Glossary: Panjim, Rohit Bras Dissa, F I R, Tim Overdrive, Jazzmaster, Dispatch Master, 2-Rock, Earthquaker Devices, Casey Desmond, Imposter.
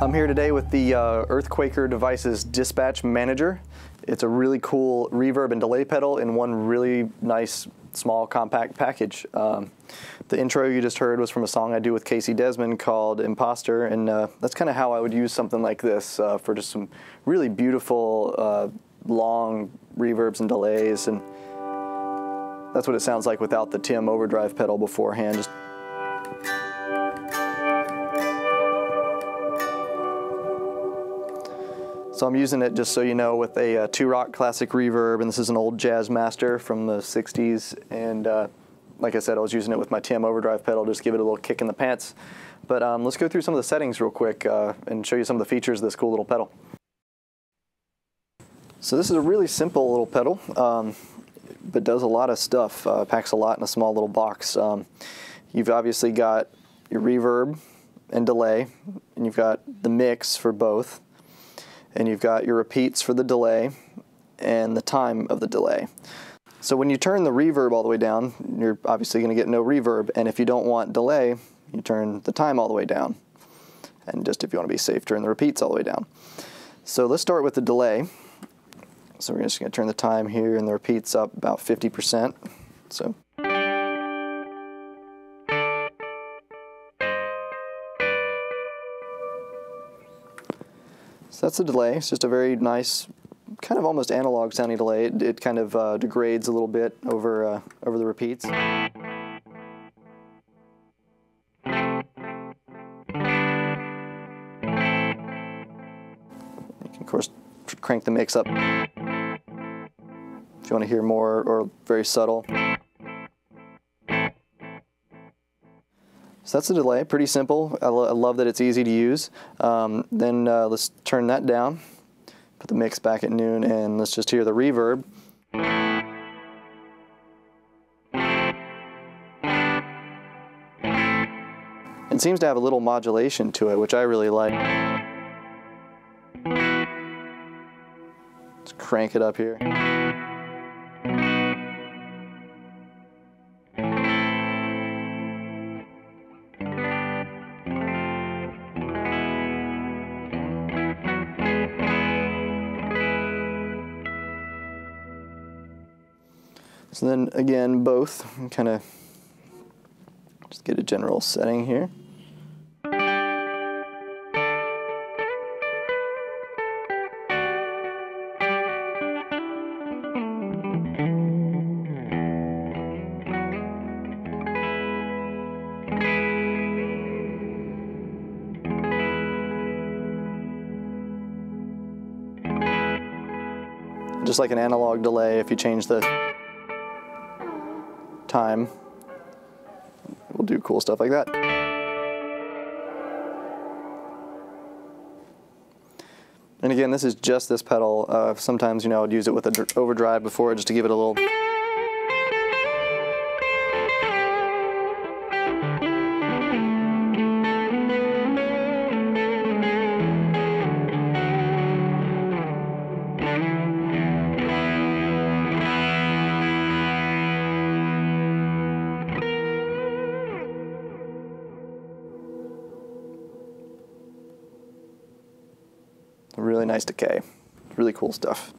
I'm here today with the Earthquaker Devices Dispatch Manager. It's a really cool reverb and delay pedal in one really nice small compact package. The intro you just heard was from a song I do with Casey Desmond called Imposter, and that's kind of how I would use something like this for just some really beautiful long reverbs and delays, and that's what it sounds like without the Tim Overdrive pedal beforehand. Just so I'm using it, just so you know, with a 2-Rock classic reverb, and this is an old Jazzmaster from the 60s, and like I said, I was using it with my Tim Overdrive pedal, just give it a little kick in the pants. But let's go through some of the settings real quick and show you some of the features of this cool little pedal. So this is a really simple little pedal, but does a lot of stuff, packs a lot in a small little box. You've obviously got your reverb and delay, and you've got the mix for both. And you've got your repeats for the delay and the time of the delay. So when you turn the reverb all the way down, you're obviously going to get no reverb, and if you don't want delay, you turn the time all the way down. And just if you want to be safe, turn the repeats all the way down. So let's start with the delay. So we're just going to turn the time here and the repeats up about 50%. So. So that's the delay. It's just a very nice, kind of almost analog sounding delay. It kind of degrades a little bit over the repeats. You can, of course, crank the mix up if you want to hear more, or very subtle. So that's the delay, pretty simple. I love that it's easy to use. Then let's turn that down, put the mix back at noon, and let's just hear the reverb. It seems to have a little modulation to it, which I really like. Let's crank it up here. So then again, both, kind of just get a general setting here. Just like an analog delay, if you change the time, we'll do cool stuff like that. And again, this is just this pedal. Sometimes, you know, I would use it with an overdrive before, just to give it a little. Really nice decay, really cool stuff.